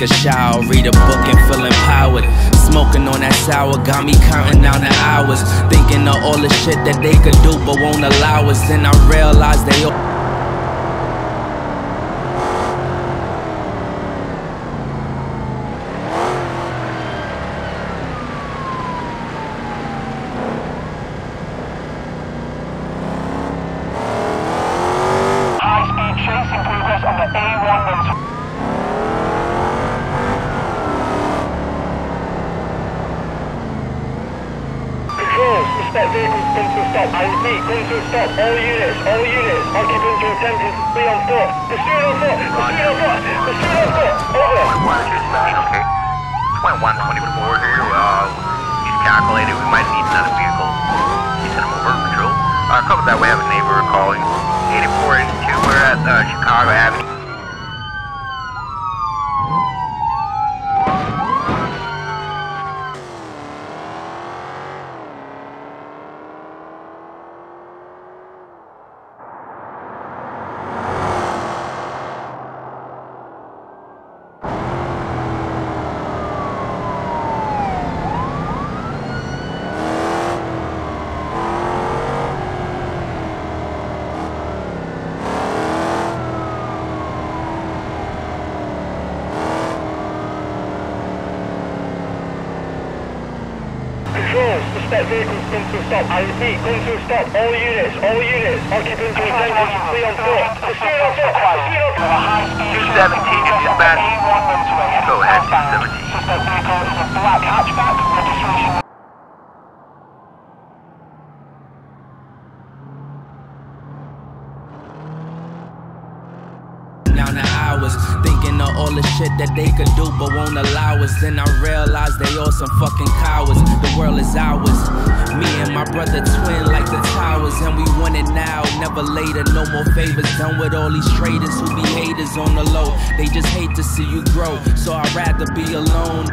take a shower, read a book and feel empowered. Smoking on that sour, got me counting down the hours, thinking of all the shit that they could do but won't allow us. Then I realized they all stop. All units, occupants are attempting to be on foot. Pursuit on foot, over. Okay. 2120 with order, he's calculated we might need another vehicle. He sent him over, patrol. Cover that, we have a neighbor calling. 8482, we're at Chicago Avenue. Stop. I repeat, going to stop. All units. Occupants are attempting to flee on foot. Proceed on foot. 217 is dispatched. Go ahead, 217. Suspect vehicle is a black hatchback. Registration. Down the hours, thinking of all the shit that they could do but won't allow us. Then I realized they all some fucking cowards. The world is ours. Me and my brother twin like the towers, and we want it now, never later. No more favors done with all these traitors who be haters on the low. They just hate to see you grow, so I'd rather be alone.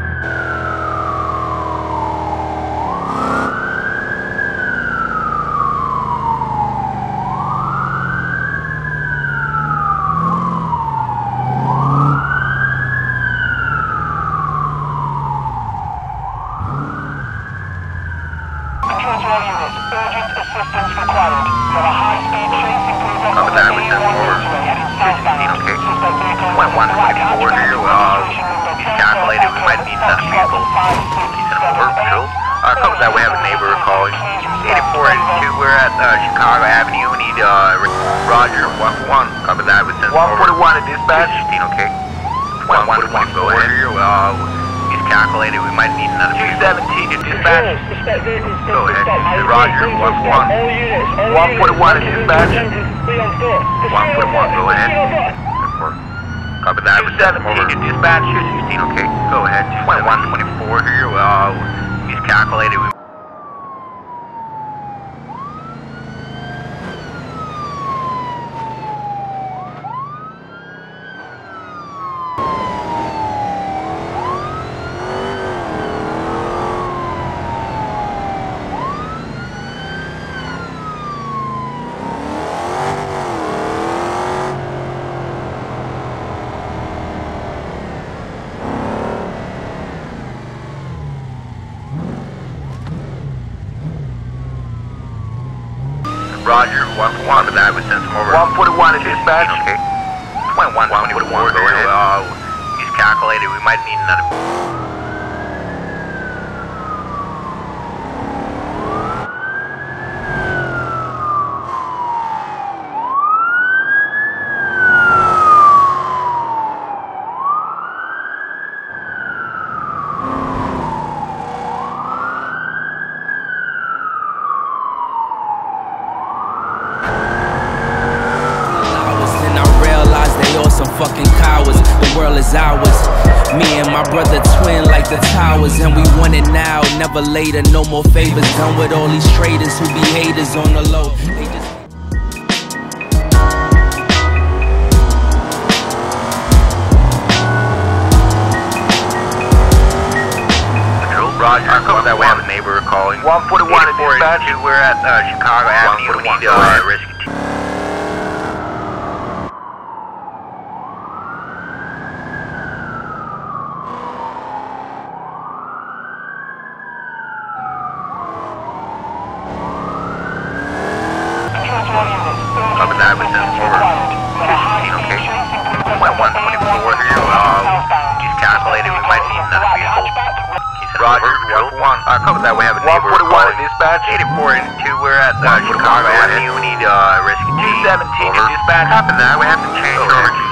Later, no more favors done with all these traitors who be haters on the low. They just patrol, Roger. Cover that, we have a neighbor calling. 141 to dispatch. We're at Chicago Avenue. We need to risk. cover that. We have a neighbor calling dispatch 8482. We're at Chicago Avenue. We need rescue team. 217 dispatch. Copy that. We have to change over.